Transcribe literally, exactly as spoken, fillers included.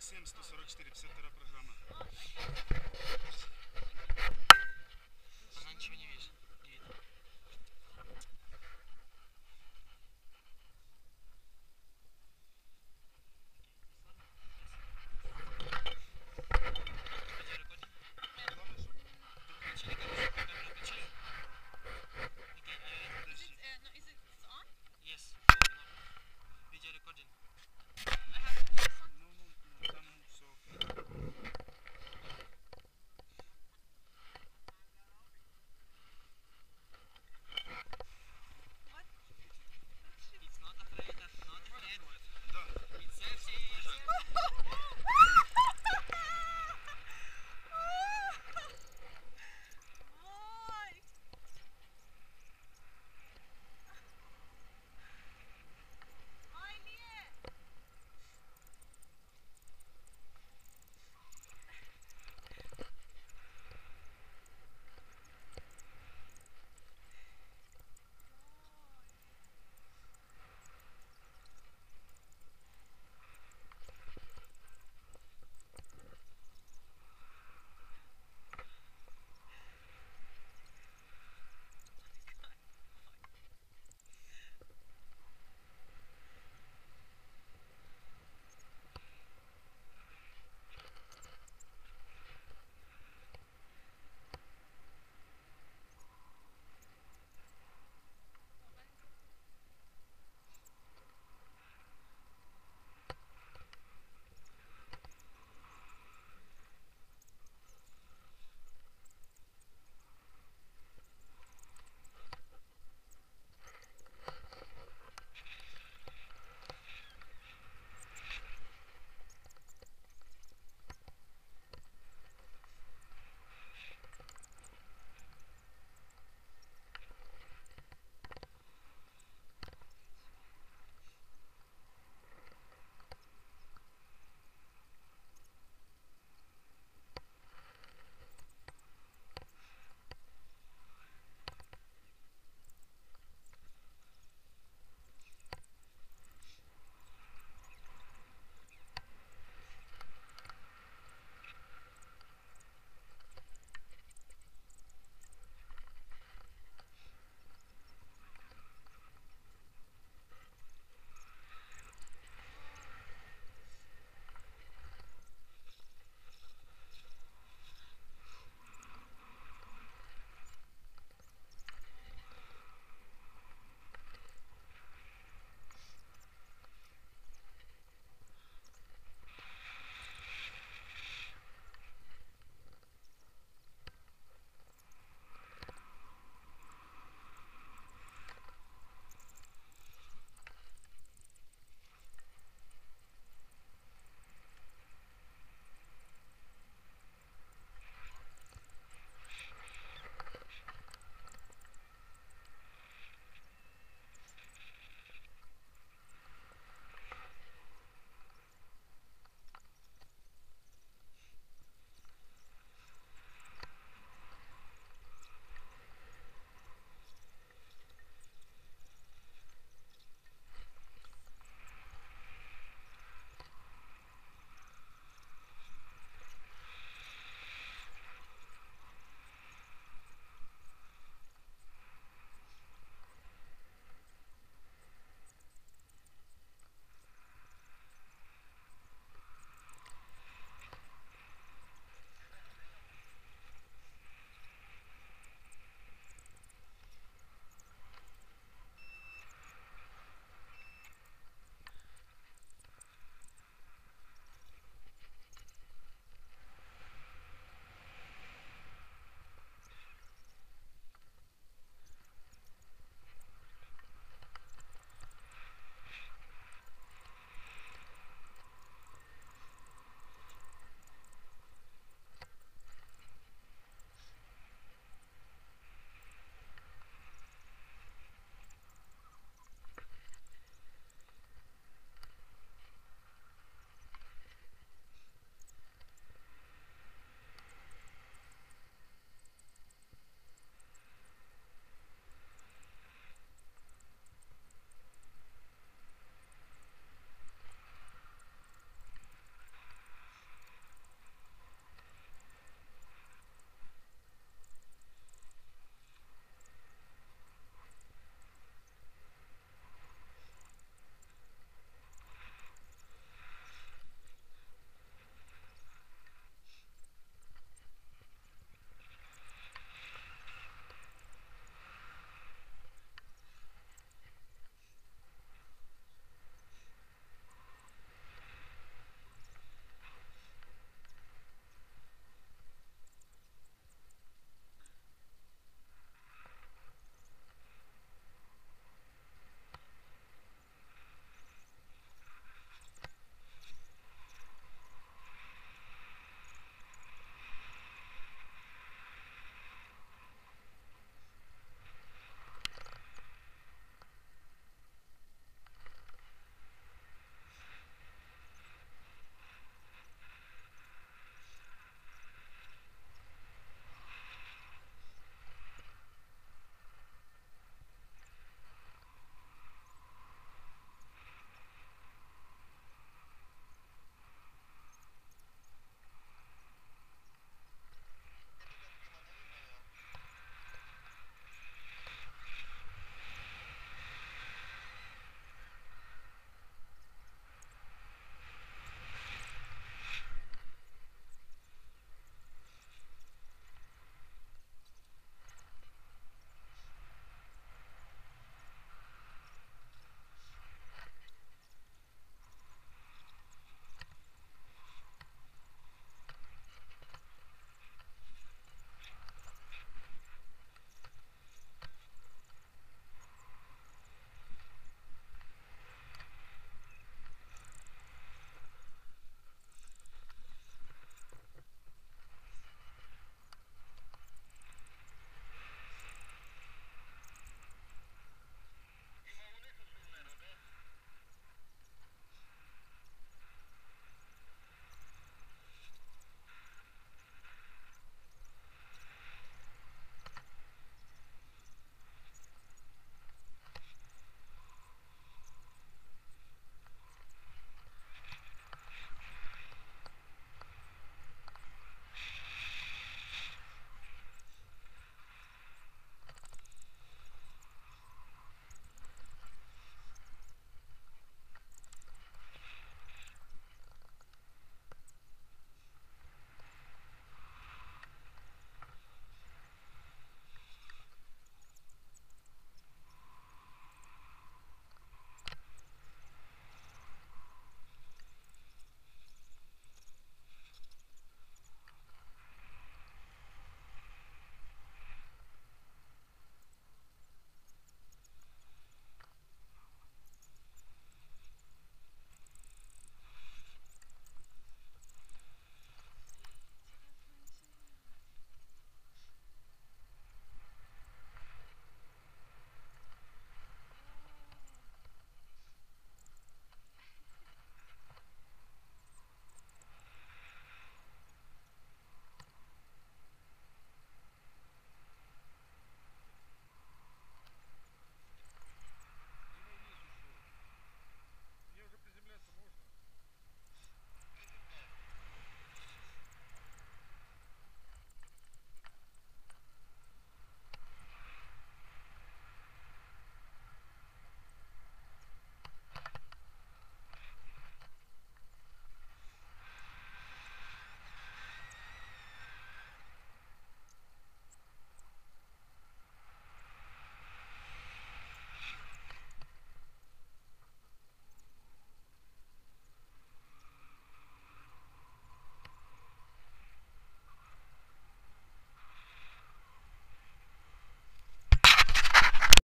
сорок семь, сто сорок четыре, пятьдесят вторая программа.